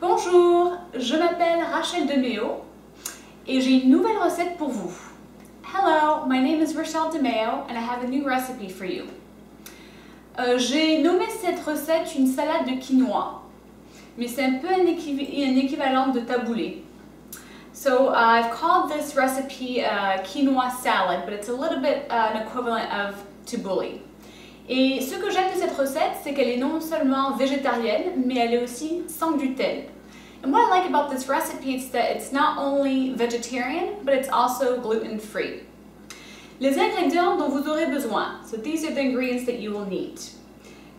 Bonjour, je m'appelle Rachel DeMeo et j'ai une nouvelle recette pour vous. Hello, my name is Rachel DeMeo and I have a new recipe for you. J'ai nommé cette recette une salade de quinoa, mais c'est un peu un équivalent de taboulé. So I've called this recipe quinoa salad, but it's a little bit an equivalent of taboulé. Et ce que j'aime de cette recette, c'est qu'elle est non seulement végétarienne, mais elle est aussi sans gluten. And what I like about this recipe is that it's not only vegetarian, but it's also gluten-free. Les ingrédients dont vous aurez besoin. So these are the ingredients that you will need.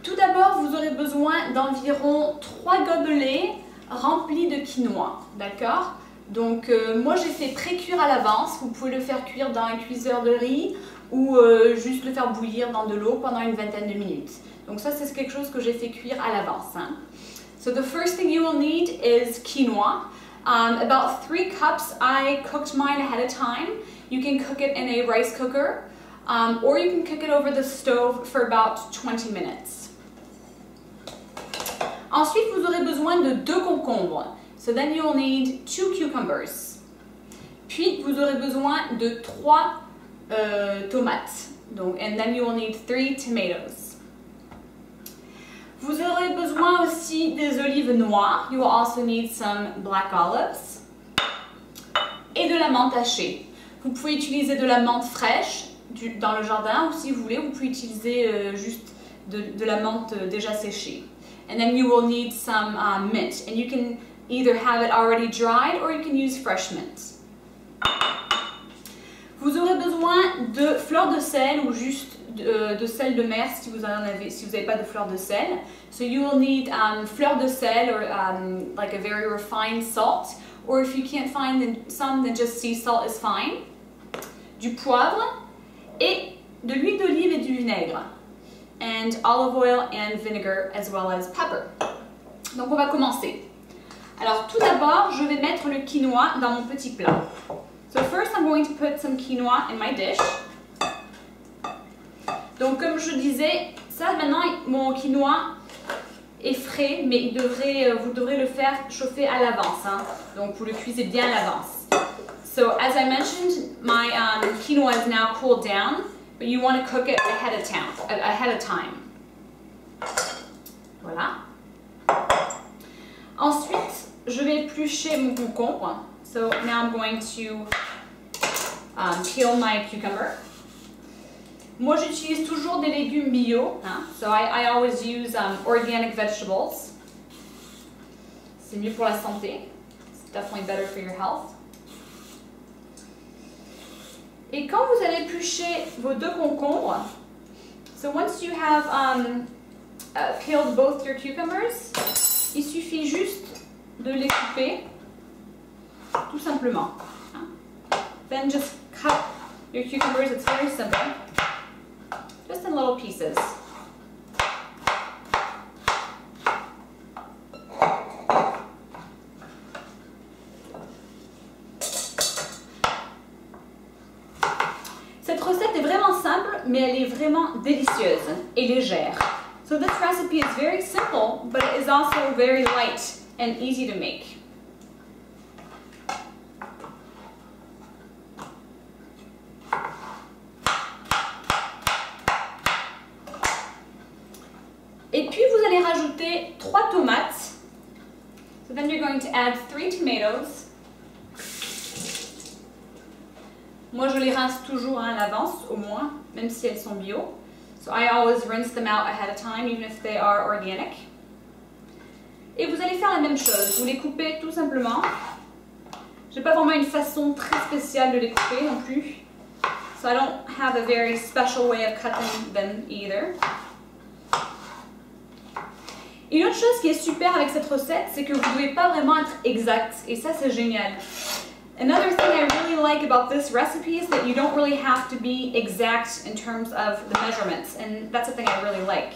Tout d'abord, vous aurez besoin d'environ 3 gobelets remplis de quinoa, d'accord? Donc moi j'ai fait pré-cuire à l'avance, vous pouvez le faire cuire dans un cuiseur de riz ou juste le faire bouillir dans de l'eau pendant une vingtaine de minutes. Donc ça, c'est quelque chose que j'ai fait cuire à l'avance, hein. So the first thing you will need is quinoa. About 3 cups I cooked mine ahead of time. You can cook it in a rice cooker or you can cook it over the stove for about 20 minutes. Ensuite, vous aurez besoin de 2 concombres. So then you will need 2 cucumbers. Puis vous aurez besoin de 3 tomates. Donc, and then you will need 3 tomatoes. Vous aurez besoin aussi des olives noires. You will also need some black olives. Et de la menthe hachée. Vous pouvez utiliser de la menthe fraîche dans le jardin, ou si vous voulez, vous pouvez utiliser juste de la menthe déjà séchée. And then you will need some mint. And you can either have it already dried or you can use fresh mint. Vous aurez besoin de fleurs de sel ou juste de sel de mer si vous en avez, si vous n'avez pas de fleurs de sel. So you will need fleurs de sel or like a very refined salt. Or if you can't find some, then just sea salt is fine. Du poivre et de l'huile d'olive et du vinaigre. And olive oil and vinegar as well as pepper. Donc on va commencer. Alors tout d'abord, je vais mettre le quinoa dans mon petit plat. So first I'm going to put some quinoa in my dish. Donc comme je disais, ça maintenant mon quinoa est frais, mais il devrait, vous devrez le faire chauffer à l'avance, hein. Donc vous le cuisez bien à l'avance. So as I mentioned, my quinoa is now cooled down, but you want to cook it ahead of time. Voilà. Ensuite, je vais éplucher mon concombre. So now I'm going to peel my cucumber. Moi, j'utilise toujours des légumes bio, hein? So I always use organic vegetables. C'est mieux pour la santé. It's definitely better for your health. Et quand vous allez éplucher vos 2 concombres, so once you have peeled both your cucumbers, il suffit juste de les couper, tout simplement. Then just cut your cucumbers, it's very simple. Just in little pieces. Cette recette est vraiment simple, mais elle est vraiment délicieuse et légère. So this recipe is very simple, but it is also very light and easy to make. Et puis vous allez rajouter 3 tomates. So then you're going to add 3 tomatoes. Moi je les rince toujours à l'avance, au moins, même si elles sont bio. So I always rinse them out ahead of time, even if they are organic. Et vous allez faire la même chose, vous les coupez tout simplement. J'ai pas vraiment une façon très spéciale de les couper non plus. So I don't have a very special way of cutting them either. Une autre chose qui est super avec cette recette, c'est que vous ne devez pas vraiment être exact, et ça c'est génial. Another thing I really like about this recipe is that you don't really have to be exact in terms of the measurements, and that's something I really like.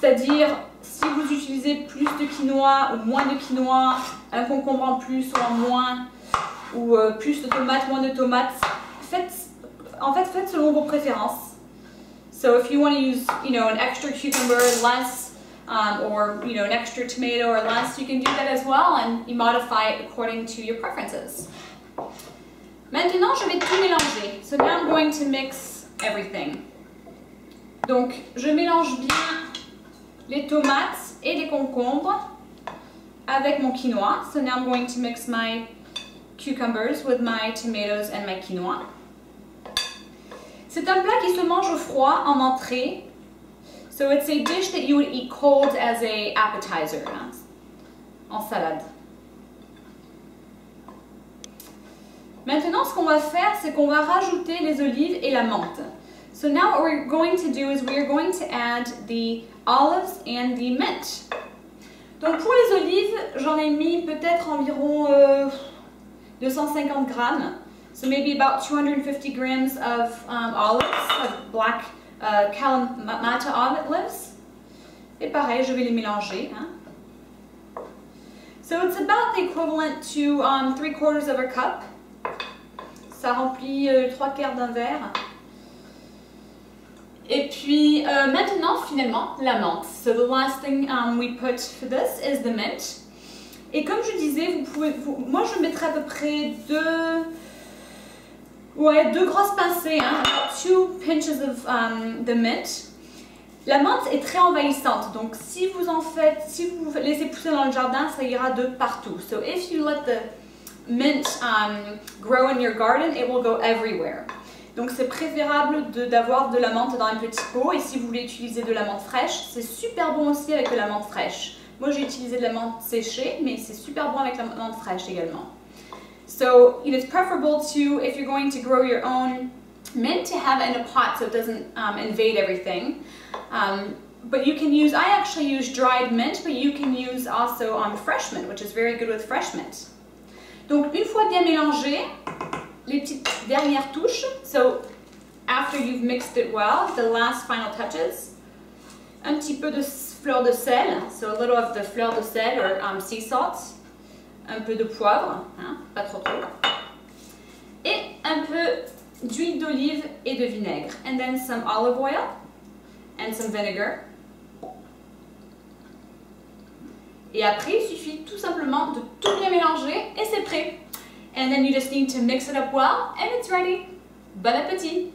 C'est-à-dire, si vous utilisez plus de quinoa ou moins de quinoa, un concombre en plus ou en moins, ou plus de tomates, moins de tomates, faites selon vos préférences. So if you want to use, you know, an extra cucumber, less, or an extra tomato or less, you can do that as well, and you modify it according to your preferences. Maintenant, je vais tout mélanger. So now I'm going to mix everything. Donc, je mélange bien les tomates et les concombres avec mon quinoa. So now I'm going to mix my cucumbers with my tomatoes and my quinoa. C'est un plat qui se mange au froid en entrée. So it's a dish that you would eat cold as an appetizer, hein? En salade. Maintenant, ce qu'on va faire, c'est qu'on va rajouter les olives et la menthe. So now what we're going to do is we're going to add the olives and the mint. Donc pour les olives, j'en ai mis peut-être environ 250 grammes. So maybe about 250 grams of olives, of black Kalamata olives. Et pareil, je vais les mélanger. Hein? So it's about the equivalent to 3/4 of a cup. Ça remplit 3/4 d'un verre. Et puis maintenant, finalement, la menthe. So the last thing we put for this is the mint. Et comme je disais, moi je mettrai à peu près deux grosses pincées, hein, about 2 pinches of the mint. La menthe est très envahissante, donc si vous en faites, si vous laissez pousser dans le jardin, ça ira de partout. So if you let the mint grow in your garden, it will go everywhere. Donc c'est préférable d'avoir de la menthe dans un petit pot, et si vous voulez utiliser de la menthe fraîche, c'est super bon aussi avec de la menthe fraîche. Moi j'ai utilisé de la menthe séchée, mais c'est super bon avec la menthe fraîche également. So it is preferable to, if you're going to grow your own mint, to have it in a pot so it doesn't invade everything. But you can use, I actually use dried mint, but you can use also fresh mint, which is very good with fresh mint. Donc une fois bien mélangé, les petites dernières touches. So after you've mixed it well, the last final touches. Un petit peu de fleur de sel, so a little of the fleur de sel or sea salt. Un peu de poivre, hein, pas trop. Et un peu d'huile d'olive et de vinaigre. And then some olive oil and some vinegar. Et après, il suffit tout simplement de tout bien mélanger et c'est prêt. And then you just need to mix it up well and it's ready. Bon appétit!